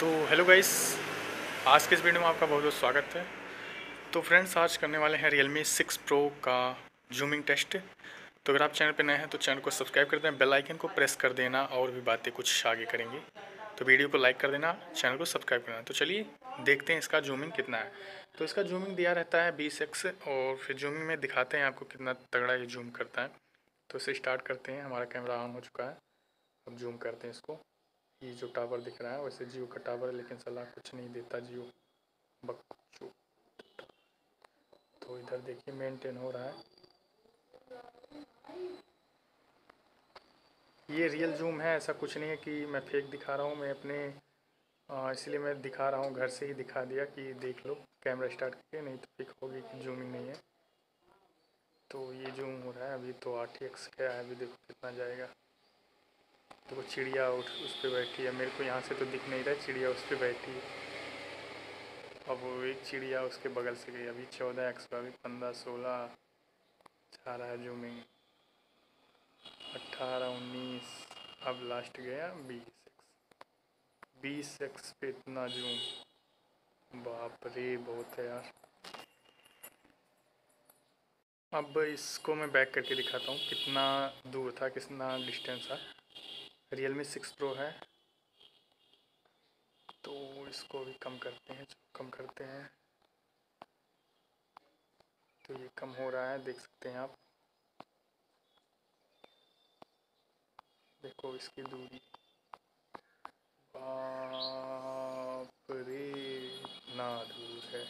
तो hello guys, आज के इस वीडियो में आपका बहुत बहुत स्वागत है। तो फ्रेंड्स, आज करने वाले हैं Realme 6 Pro का जूमिंग टेस्ट। तो अगर आप चैनल पर नए हैं तो चैनल को सब्सक्राइब कर दें, बेल आइकन को प्रेस कर देना और भी बातें कुछ आगे करेंगे। तो वीडियो को लाइक कर देना, चैनल को सब्सक्राइब करना। तो चलिए देखते हैं इसका जूमिंग कितना है। तो इसका जूमिंग दिया रहता है 20x और फिर जूमिंग में दिखाते हैं आपको कितना तगड़ा ये जूम करता है। तो इसे स्टार्ट करते हैं। हमारा कैमरा ऑन हो चुका है, अब जूम करते हैं इसको। ये जो टावर दिख रहा है वैसे जियो का टावर है, लेकिन साला कुछ नहीं देता जियो, बकचो। तो इधर देखिए मेंटेन हो रहा है। ये रियल जूम है, ऐसा कुछ नहीं है कि मैं फेक दिखा रहा हूँ। मैं अपने इसलिए मैं दिखा रहा हूँ, घर से ही दिखा दिया कि देख लो कैमरा स्टार्ट करके, नहीं तो फेक होगी कि जूमिंग नहीं है। तो ये जूम हो रहा है अभी, तो 8x का है अभी, देखो कितना जाएगा। तो वो चिड़िया उठ उस पर बैठी है, मेरे को यहाँ से तो दिख नहीं रहा, चिड़िया उस पर बैठी है। अब वो एक चिड़िया उसके बगल से गई, अभी 14x का, अभी 15 16 जा रहा है जूमिंग, 18 19, अब लास्ट गया 20x पे इतना जूम, बाप रे बहुत है यार। अब इसको मैं बैक करके दिखाता हूँ कितना दूर था, कितना डिस्टेंस था। Realme 6 Pro है, तो इसको भी कम करते हैं, तो ये कम हो रहा है, देख सकते हैं आप। देखो इसकी दूरी, बाप रे ना दूर है,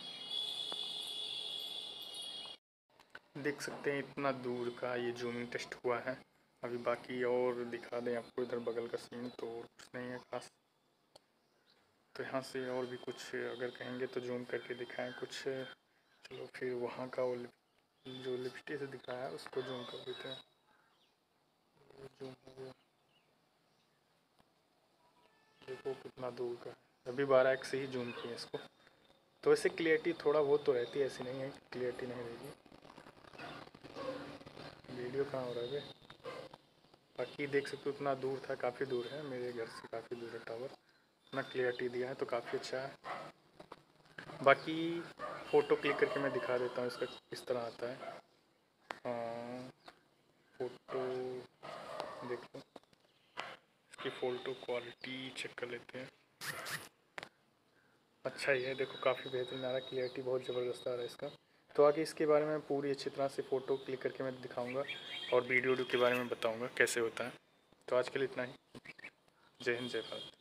देख सकते हैं इतना दूर का ये जूमिंग टेस्ट हुआ है। अभी बाकी और दिखा दें आपको, इधर बगल का सीन तो कुछ नहीं है खास। तो यहाँ से और भी कुछ अगर कहेंगे तो जूम करके दिखाएं कुछ। चलो फिर वहाँ का वो जो लिपस्टिक से दिखाया है उसको जूम कर देते हैं। जूम हो गया, देखो कितना दूर का, अभी 12x ही जूम किए इसको। तो ऐसे क्लियरिटी थोड़ा बहुत तो रहती है, ऐसी नहीं है क्लियरिटी नहीं रहेगी। वीडियो कहाँ हो रहा है बाकी देख सकते हो, उतना दूर था, काफ़ी दूर है, मेरे घर से काफ़ी दूर है टावर। इतना क्लियरिटी दिया है तो काफ़ी अच्छा है। बाकी फ़ोटो क्लिक करके मैं दिखा देता हूँ इसका किस तरह आता है। फ़ोटो देख लो, इसकी फ़ोटो क्वालिटी चेक कर लेते हैं। अच्छा ही है, देखो काफ़ी बेहतरीन आ रहा, क्लियरिटी बहुत ज़बरदस्त आ रहा है इसका। तो आगे इसके बारे में पूरी अच्छी तरह से फ़ोटो क्लिक करके मैं दिखाऊंगा और वीडियो के बारे में बताऊंगा कैसे होता है। तो आज के लिए इतना ही। जय हिंद, जय भारत।